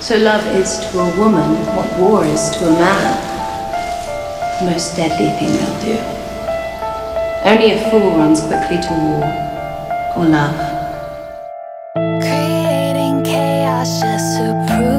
So love is to a woman what war is to a man. The most deadly thing they'll do. Only a fool runs quickly to war or love. Creating chaos just to prove